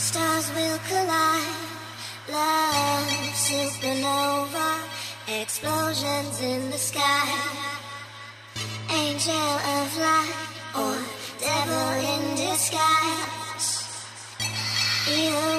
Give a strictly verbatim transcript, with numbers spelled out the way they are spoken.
Stars will collide. Love, supernova, explosions in the sky. Angel of light or devil in disguise. You